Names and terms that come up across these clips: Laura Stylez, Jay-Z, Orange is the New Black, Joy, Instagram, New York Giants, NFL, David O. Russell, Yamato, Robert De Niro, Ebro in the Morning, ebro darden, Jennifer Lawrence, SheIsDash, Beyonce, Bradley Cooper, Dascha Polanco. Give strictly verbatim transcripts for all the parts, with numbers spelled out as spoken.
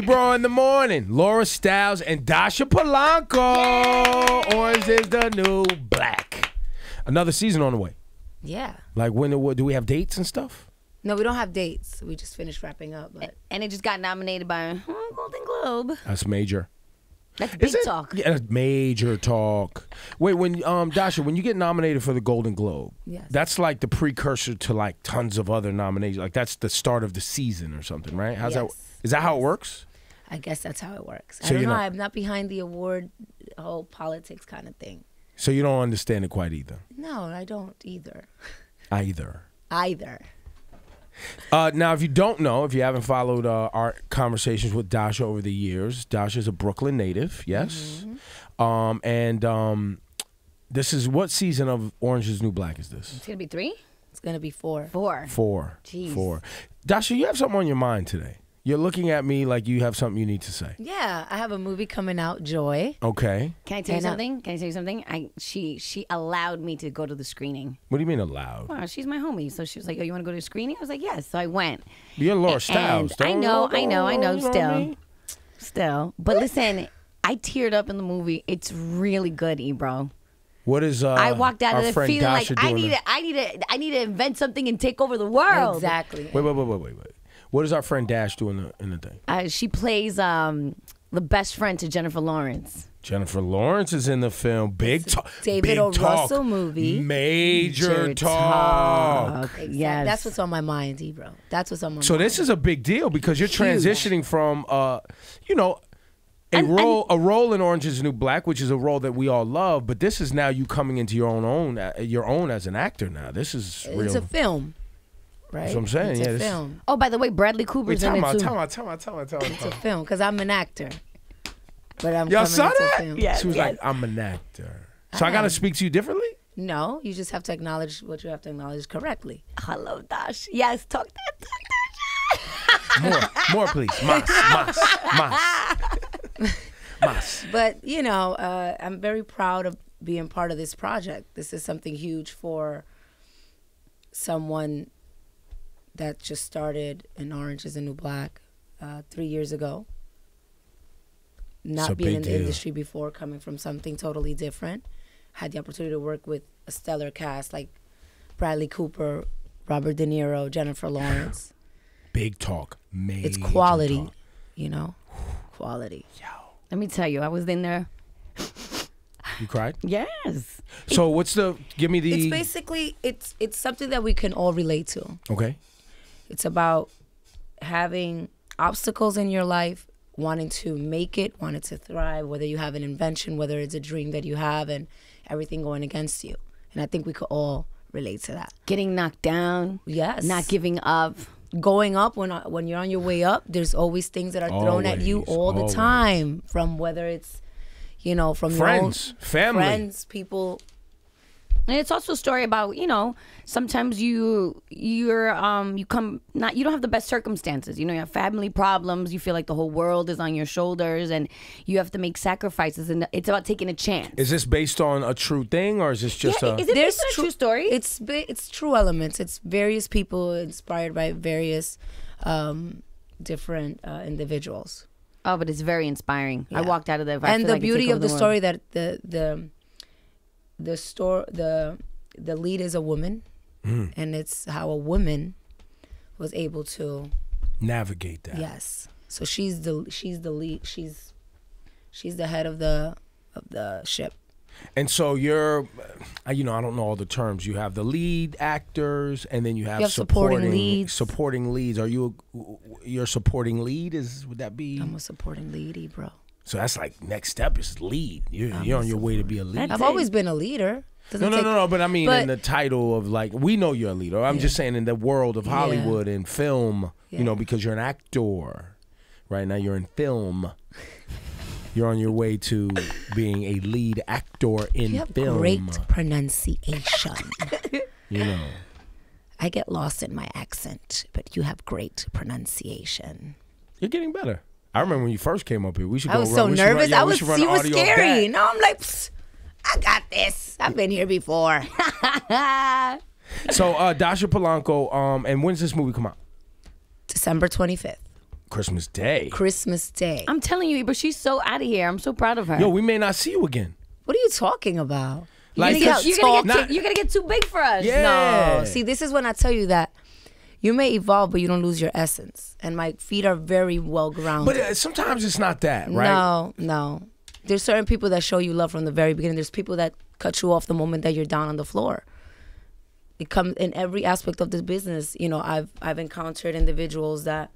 Ebro in the Morning, Laura Stylez, and Dascha Polanco. Yay! Orange is the New Black. Another season on the way. Yeah. Like, when do, do we have dates and stuff? No, we don't have dates. We just finished wrapping up. But. And it just got nominated by Golden Globe. That's major. That's big it, talk. Yeah, that's major talk. Wait, when um, Dascha, when you get nominated for the Golden Globe, yes. that's like the precursor to like tons of other nominations. Like that's the start of the season or something, right? How's yes. that? Is that yes. how it works? I guess that's how it works. So I don't know. Not, I'm not behind the award, whole politics kind of thing. So you don't understand it quite either. No, I don't either. Either. Either. Uh, now, if you don't know, if you haven't followed uh, our conversations with Dascha over the years, Dascha is a Brooklyn native, yes? Mm-hmm. um, and um, this is, what season of Orange is the New Black is this? It's going to be three? It's going to be four. Four. Four. Jeez. Four. Dascha, you have something on your mind today. You're looking at me like you have something you need to say. Yeah, I have a movie coming out, Joy. Okay. Can I tell you something? Can I tell you something? I she she allowed me to go to the screening. What do you mean allowed? Well, she's my homie, so she was like, "Oh, you want to go to the screening?" I was like, "Yes." So I went. You're Laura Stylez. I know, I know, I know. Still, still. But listen, I teared up in the movie. It's really good, Ebro. What is uh, I walked out of there feeling like I need to, I need to, I need to invent something and take over the world. Exactly. Wait, wait, wait, wait, wait, wait. What does our friend Dash do in the, in the thing? Uh, she plays um, the best friend to Jennifer Lawrence. Jennifer Lawrence is in the film. Big talk. David O. Russell movie. Major, Major talk. talk. Exactly. Yes. That's what's on my mind, Ebro. That's what's on my mind. So this is a big deal because you're transitioning from, uh, you know, a, and, role, and, a role in Orange is the New Black, which is a role that we all love, but this is now you coming into your own, own, your own as an actor now. This is real. It's a film. Right? That's what I'm saying. It's yeah, a this... film. Oh, by the way, Bradley Cooper's in it too. Tell me, tell me, tell me, tell me. It's a film because I'm an actor, but I'm Y'all saw that? Film. Yes, she was yes. like, I'm an actor, so I, I gotta speak to you differently. No, you just have to acknowledge what you have to acknowledge correctly. Hello, Dash. Yes, talk that. Talk that. more, more, please. Mas, mas, mas, mas. But you know, uh, I'm very proud of being part of this project. This is something huge for someone that just started in Orange is the New Black uh, three years ago. Not being in the industry before, coming from something totally different. Had the opportunity to work with a stellar cast like Bradley Cooper, Robert De Niro, Jennifer Lawrence. Big talk. Major it's quality, talk. you know? Quality. Yo. Let me tell you, I was in there. You cried? Yes. So it, what's the, give me the... It's basically, it's it's something that we can all relate to. Okay. It's about having obstacles in your life, wanting to make it, wanting to thrive, whether you have an invention, whether it's a dream that you have, and everything going against you. And I think we could all relate to that. Getting knocked down. Yes. Not giving up. Going up, when when you're on your way up, there's always things that are always thrown at you all always. the time, from whether it's, you know, from friends, your own family. Friends, people. And it's also a story about, you know, sometimes you you're um you come not you don't have the best circumstances. You know, you have family problems, you feel like the whole world is on your shoulders and you have to make sacrifices, and it's about taking a chance. Is this based on a true thing or is this just yeah, a is it based on a true story? It's it's true elements. It's various people inspired by various um different uh, individuals. Oh, but it's very inspiring. Yeah. I walked out of there. And the like beauty of the, the story that the the The store, the the lead is a woman, mm. and it's how a woman was able to navigate that. Yes, so she's the she's the lead. She's she's the head of the of the ship. And so you're, you know, I don't know all the terms. You have the lead actors, and then you have, you have supporting, supporting leads. Supporting leads. Are you your supporting lead? Is would that be? I'm a supporting leady, bro. So that's like next step is lead. You're, you're on your way to be a leader. I've always been a leader. Doesn't no, no, no, no. But I mean, but in the title of like, we know you're a leader. I'm yeah. just saying in the world of Hollywood yeah. and film, yeah. you know, because you're an actor. Right now you're in film. You're on your way to being a lead actor in you have film. Great pronunciation. You know. I get lost in my accent, but you have great pronunciation. You're getting better. I remember when you first came up here. We should go I was run. so nervous. Run, yeah, I was, you was scary. No, I'm like, psst, I got this. I've been here before. So, uh, Dascha Polanco, um, and when's this movie come out? December twenty-fifth. Christmas Day. Christmas Day. I'm telling you, but she's so out of here. I'm so proud of her. Yo, we may not see you again. What are you talking about? You're like, gonna get, you're, gonna get too, you're gonna get too big for us. Yeah. No. See, this is when I tell you that you may evolve, but you don't lose your essence. And my feet are very well grounded. But uh, sometimes it's not that, right? No, no. There's certain people that show you love from the very beginning. There's people that cut you off the moment that you're down on the floor. It comes in every aspect of this business. You know, I've I've encountered individuals that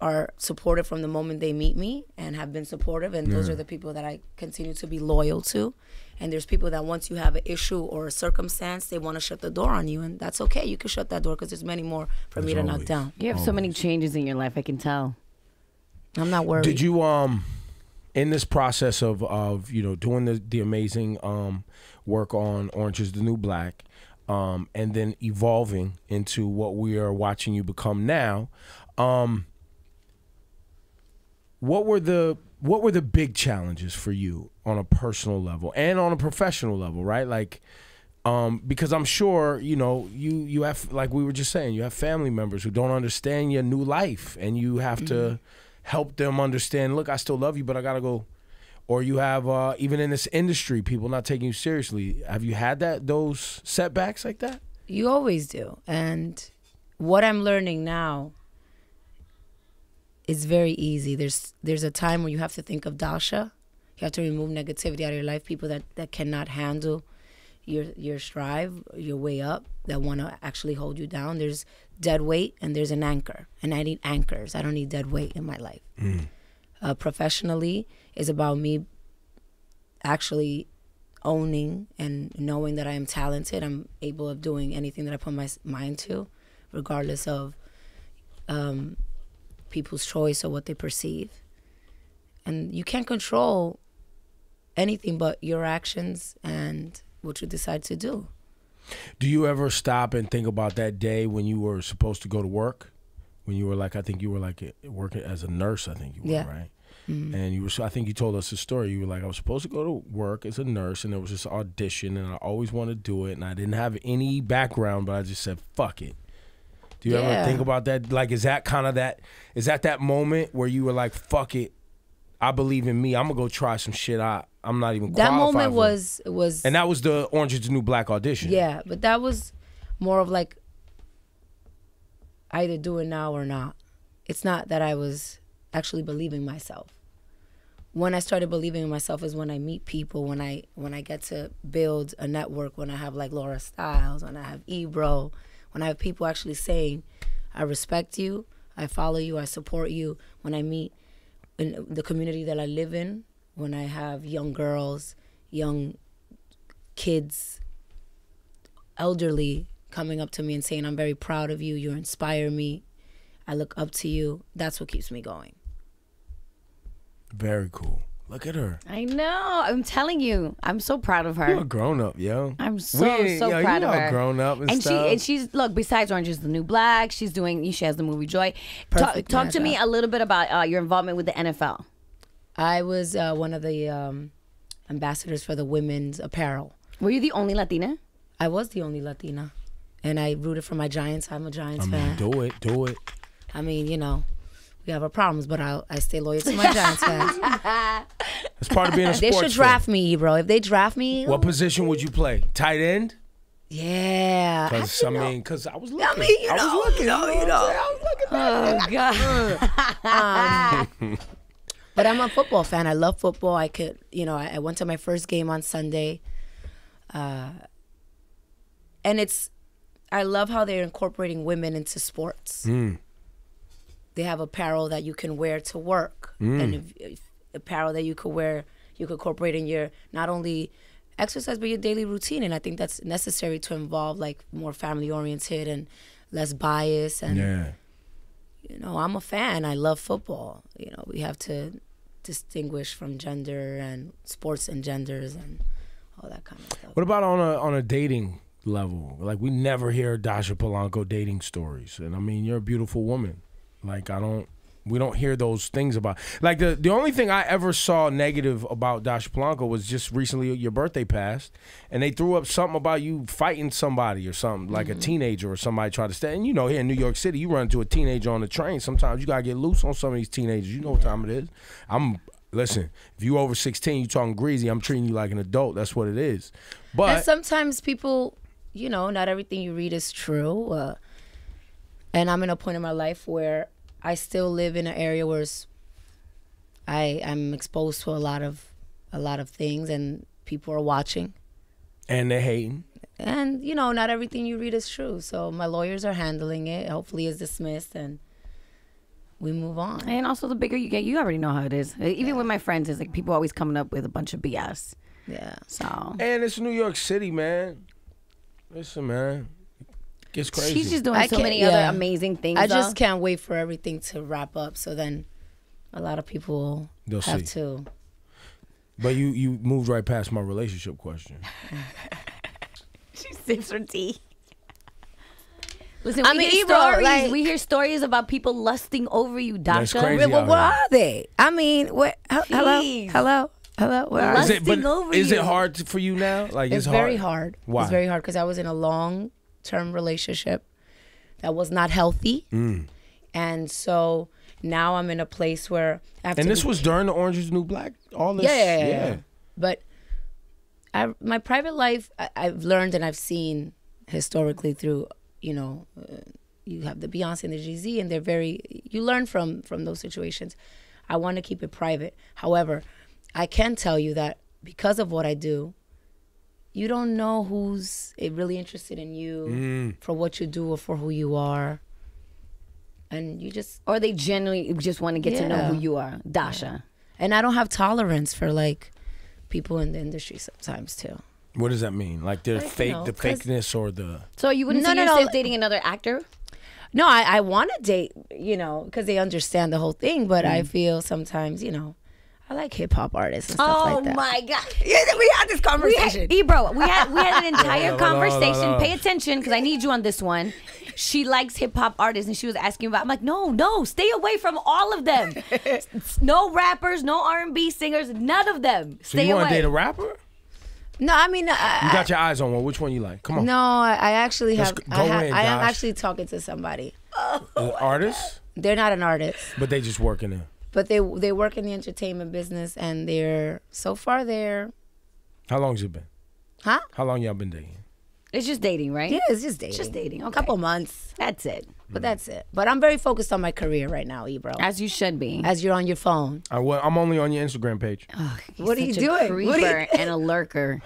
are supportive from the moment they meet me and have been supportive, and yeah. those are the people that I continue to be loyal to. And there's people that once you have an issue or a circumstance, they want to shut the door on you, and that's okay. You can shut that door because there's many more for there's me to always, knock down. You have always. so many changes in your life, I can tell. I'm not worried. Did you um in this process of of you know doing the the amazing um work on Orange is the New Black, um and then evolving into what we are watching you become now, um What were the what were the big challenges for you on a personal level and on a professional level, right? Like, um, because I'm sure you know you you have, like we were just saying, you have family members who don't understand your new life, and you have mm-hmm. to help them understand. Look, I still love you, but I gotta go. Or you have uh, even in this industry, people not taking you seriously. Have you had that those setbacks like that? You always do, and what I'm learning now. It's very easy. There's there's a time where you have to think of Dascha. You have to remove negativity out of your life. People that, that cannot handle your your strive, your way up, that want to actually hold you down. There's dead weight and there's an anchor. And I need anchors. I don't need dead weight in my life. Mm. Uh, professionally, it's about me actually owning and knowing that I am talented. I'm able of doing anything that I put my mind to, regardless of... Um, people's choice or what they perceive. And you can't control anything but your actions and what you decide to do. Do you ever stop and think about that day when you were supposed to go to work? When you were like, I think you were like working as a nurse, I think you were, yeah. right? Mm-hmm. And you were, I think you told us the story. You were like, I was supposed to go to work as a nurse, and there was this audition, and I always wanted to do it, and I didn't have any background, but I just said, fuck it. Do you yeah. ever think about that? Like, is that kind of that, is that that moment where you were like, fuck it, I believe in me. I'm going to go try some shit I, I'm not even qualified That moment for. was, was... And that was the Orange is the New Black audition. Yeah, but that was more of like, I either do it now or not. It's not that I was actually believing myself. When I started believing in myself is when I meet people, when I, when I get to build a network, when I have like Laura Stylez, when I have Ebro, when I have people actually saying, I respect you, I follow you, I support you. When I meet in the community that I live in, when I have young girls, young kids, elderly coming up to me and saying, I'm very proud of you, you inspire me, I look up to you. That's what keeps me going. Very cool. Look at her. I know. I'm telling you. I'm so proud of her. You're a grown up, yo. I'm so, we, so yo, proud of her. You're grown up and, and stuff. She, and she's, look, besides Orange is the New Black, she's doing, she has the movie Joy. Perfect talk talk to me a little bit about uh, your involvement with the N F L. I was uh, one of the um, ambassadors for the women's apparel. Were you the only Latina? I was the only Latina. And I rooted for my Giants. I'm a Giants I mean, fan. Do it. Do it. I mean, you know. We have our problems, but I I stay loyal to my Giants fans. That's part of being a sports fan. They should draft fan. me, bro. If they draft me, what oh. position would you play? Tight end? Yeah. Because I mean, because I was looking. I mean, you I know, was looking. You know, you know. I was looking. Oh God. um, but I'm a football fan. I love football. I could, you know, I, I went to my first game on Sunday, uh, and it's, I love how they're incorporating women into sports. Mm. They have apparel that you can wear to work, mm. and if, if apparel that you could wear, you could incorporate in your not only exercise but your daily routine. And I think that's necessary to involve like more family oriented and less bias. And yeah. you know, I'm a fan. I love football. You know, we have to distinguish from gender and sports and genders and all that kind of stuff. What about on a on a dating level? Like, we never hear Dascha Polanco dating stories, and I mean, you're a beautiful woman. Like, I don't, We don't hear those things about. Like, the, the only thing I ever saw negative about Dascha Polanco was just recently your birthday passed, and they threw up something about you fighting somebody or something, like mm-hmm. a teenager or somebody tried to stay. And, you know, here in New York City, you run into a teenager on the train. Sometimes you got to get loose on some of these teenagers. You know what time it is. I'm... Listen, if you over sixteen, you talking greasy, I'm treating you like an adult. That's what it is. But and sometimes people, you know, not everything you read is true. Uh, and I'm in a point in my life where I still live in an area where I, I'm exposed to a lot of a lot of things, and people are watching. And they're hating. And, you know, not everything you read is true. So my lawyers are handling it. Hopefully it's dismissed and we move on. And also, the bigger you get, you already know how it is. Even yeah. with my friends, it's like people always coming up with a bunch of B S. Yeah. So. And it's New York City, man. Listen, man. It gets crazy. She's just doing I so many yeah. other amazing things. I though. just can't wait for everything to wrap up. So then a lot of people They'll have see. to. But you, you moved right past my relationship question. She sips her tea. Listen, we, I mean, hear stories, like, we hear stories about people lusting over you, Dascha. Well, where are they? I mean, what? Hello, hello, hello. Where are they? Lusting over you. Is it hard for you now? Like, it's, it's very hard. hard. Why? It's very hard because I was in a long-term relationship that was not healthy, mm. and so now I'm in a place where. I have and to this was during the Orange is the New Black. All this. Yeah, yeah, yeah. yeah. yeah. But I, my private life, I, I've learned and I've seen historically through. You know, uh, you have the Beyonce and the Jay-Z, and they're very, you learn from, from those situations. I want to keep it private. However, I can tell you that because of what I do, you don't know who's really interested in you mm. for what you do or for who you are. And you just... Or they genuinely just want to get yeah. to know who you are, Dascha. Yeah. And I don't have tolerance for, like, people in the industry sometimes, too. What does that mean? Like the fake, know, the fakeness, or the so you wouldn't no, see no, yourself no. dating another actor? No, I, I want to date, you know, because they understand the whole thing. But mm. I feel sometimes, you know, I like hip hop artists and stuff oh like that. Oh my god! Yeah, we had this conversation, we had, Ebro. We had we had an entire conversation. No, no, no. Pay attention because I need you on this one. She likes hip hop artists, and she was asking about. I'm like, no, no, stay away from all of them. No rappers, no R and B singers, none of them. Stay so you want to date a rapper? No, I mean, I, you got your eyes on one. Which one you like? Come on. No, I, I actually have. Go I, ha in, I am actually talking to somebody. Oh, an artist? God. They're not an artist. But they just work in there. But they they work in the entertainment business, and they're so far there. How long's it been? Huh? How long y'all been dating? It's just dating, right? Yeah, it's just dating. Just dating. Okay. A couple months. That's it. But that's it. But I'm very focused on my career right now, Ebro. As you should be. As you're on your phone. I, well, I'm only on your Instagram page. Oh, what are you doing? A creeper are you... and a lurker.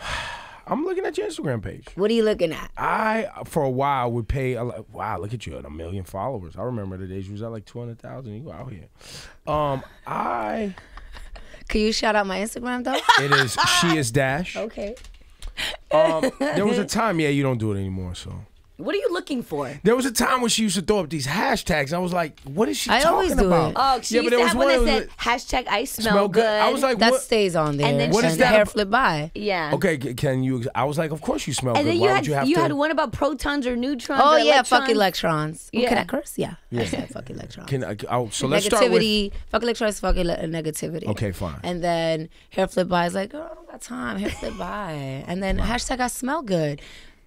I'm looking at your Instagram page. What are you looking at? I, for a while, would pay. A, wow, look at you at a million followers. I remember the days you was at like two hundred thousand. You out here. Um, I. Can you shout out my Instagram, though? It is SheIsDash. Okay. Um, there was a time, yeah, you don't do it anymore, so. What are you looking for? There was a time when she used to throw up these hashtags. I was like, what is she I talking always do about? It. Oh, she yeah, used but to have one that said, hashtag I smell, smell good. good. I was like, that what? stays on there. And then what is that? The hair flip by. Yeah. Okay, can you, I was like, of course you smell and good. And then you, Why had, you, have you to... had one about protons or neutrons Oh, or yeah, electrons? fuck electrons. Yeah. Oh, can I curse? Yeah, yeah. I said fuck electrons. Can I, oh, so let's negativity, start with... fuck electrons, fuck ele negativity. Okay, fine. And then hair flip by is like, girl, I don't got time, hair flip by. And then wow. hashtag I smell good.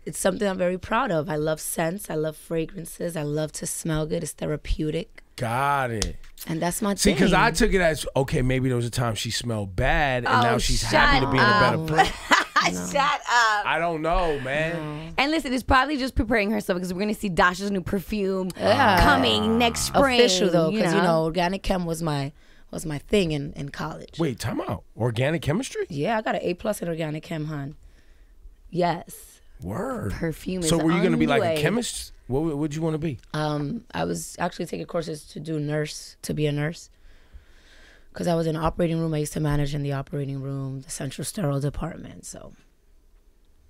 It's something I'm very proud of. I love scents. I love fragrances. I love to smell good. It's therapeutic. Got it. And that's my See, thing. See, because I took it as, okay, maybe there was a time she smelled bad, and oh, now she's happy to be up. in a better place. No. Shut up. I don't know, man. No. And listen, it's probably just preparing herself because we're going to see Dasha's new perfume yeah. coming next spring. Official, though, because, you, know? you know, organic chem was my... was my thing in, in college. Wait, time out. Organic chemistry? Yeah, I got an A plus in organic chem, hon. Yes. Word. Perfume is So were you going to be like way. a chemist? What would you want to be? Um, I was actually taking courses to do nurse, to be a nurse. Because I was in an operating room. I used to manage in the operating room, the central sterile department, so.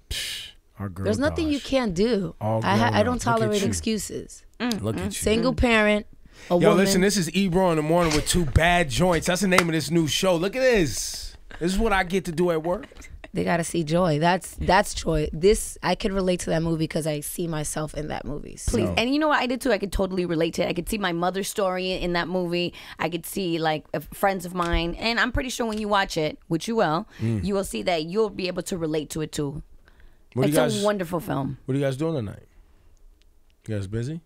Psh, our girl There's nothing Dascha. you can't do. All I, ha I don't tolerate excuses. Mm, Look mm, at you. Single mm. parent. A Yo, woman. listen, this is Ebro in the Morning with two bad joints. That's the name of this new show. Look at this. This is what I get to do at work. They gotta see Joy. That's that's Joy. This I can relate to that movie because I see myself in that movie. So. Please, and you know what I did too. I could totally relate to it. I could see my mother's story in that movie. I could see like friends of mine, and I'm pretty sure when you watch it, which you will, mm. you will see that you'll be able to relate to it too. What it's you guys, a wonderful film. What are you guys doing tonight? You guys busy?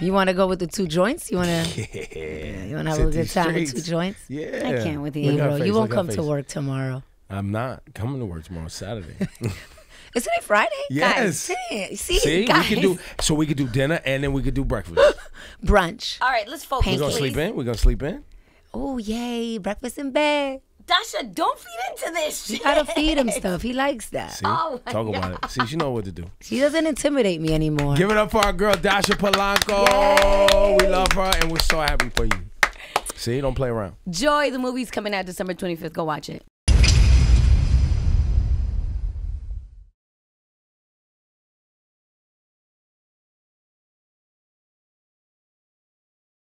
You want to go with the two joints? You want to yeah. You want to have a good time streets. with two joints? Yeah. I can't with the Ebro. You won't come to work tomorrow. I'm not coming to work tomorrow, Saturday. Is it Friday? Yes. Guys, see, see guys. We could do, so we could do dinner and then we could do breakfast. Brunch. All right, let's focus. We're going to sleep in. We're going to sleep in. Oh, yay. Breakfast in bed. Dascha, don't feed into this shit. You gotta feed him stuff. He likes that. See? Oh Talk God. about it. See, she know what to do. She doesn't intimidate me anymore. Give it up for our girl, Dascha Polanco. Yay. We love her, and we're so happy for you. See, don't play around. Joy, the movie's coming out December twenty-fifth. Go watch it.